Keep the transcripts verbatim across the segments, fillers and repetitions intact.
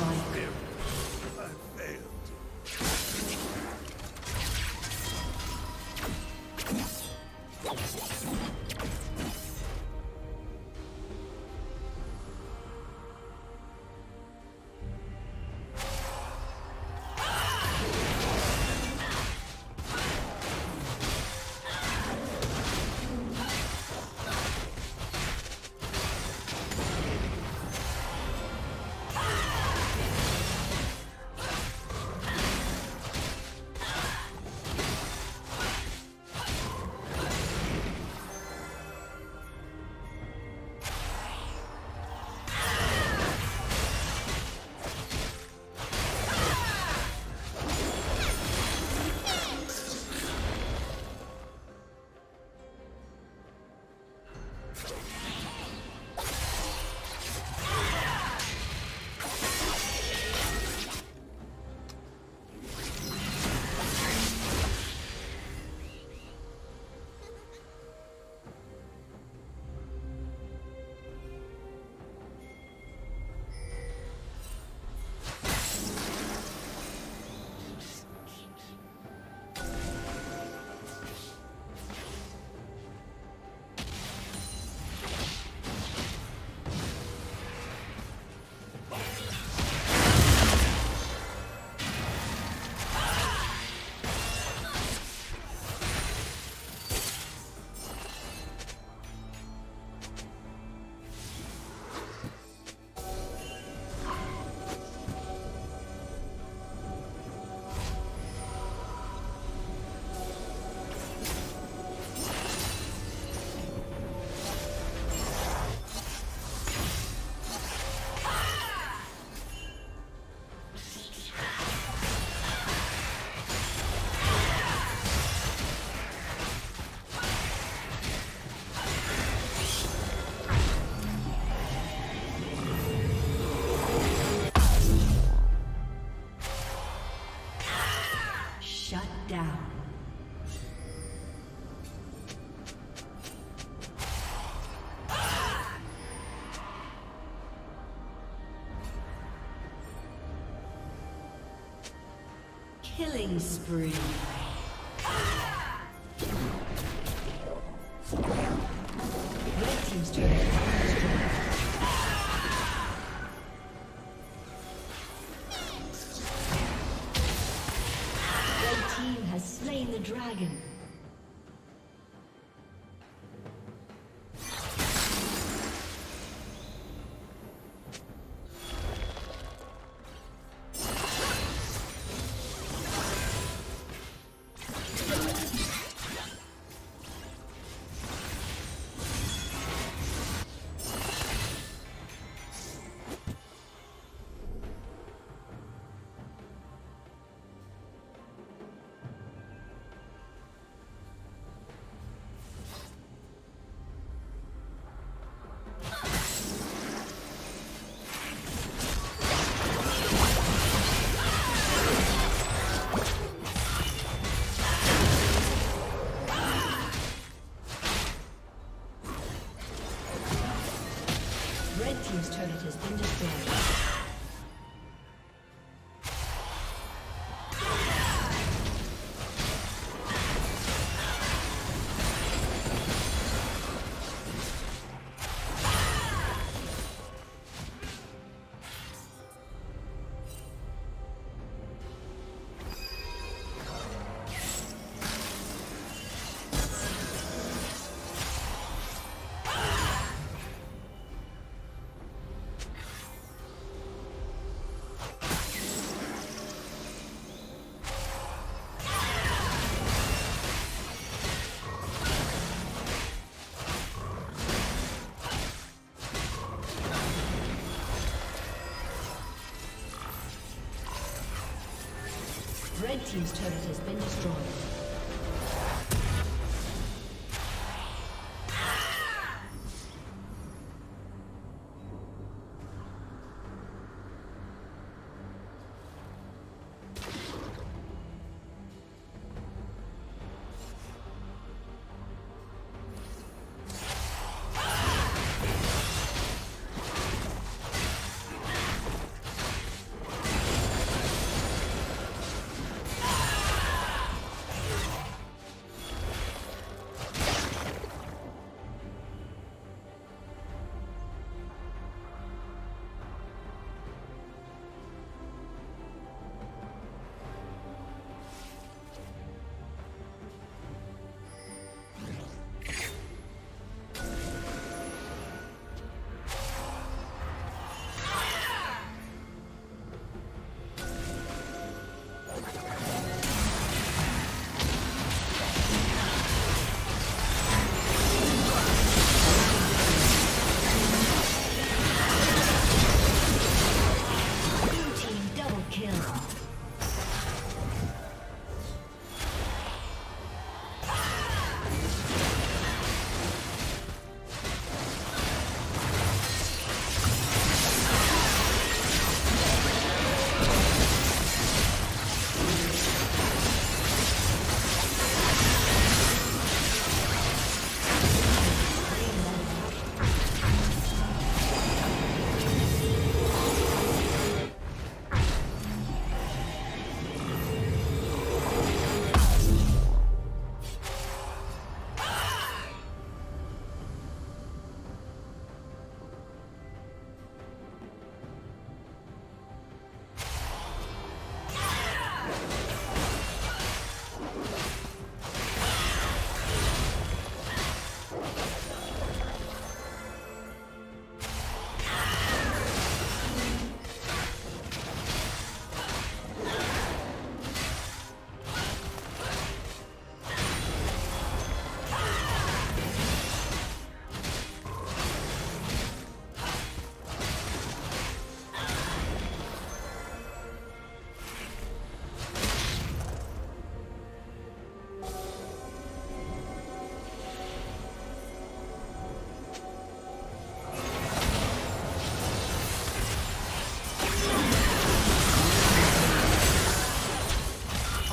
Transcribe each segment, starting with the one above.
Line Killing spree. Red team's turn. Red team's turret has been destroyed.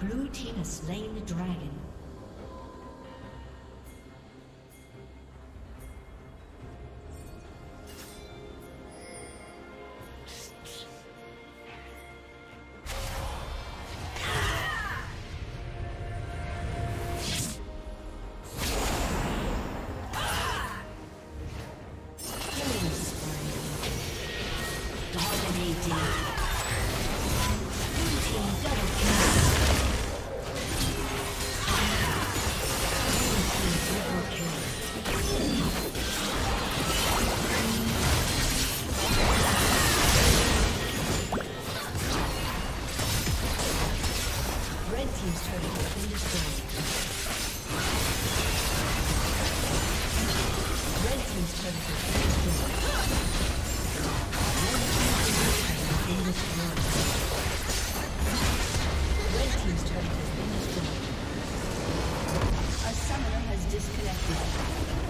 Blue team has slain the dragon. Disconnected.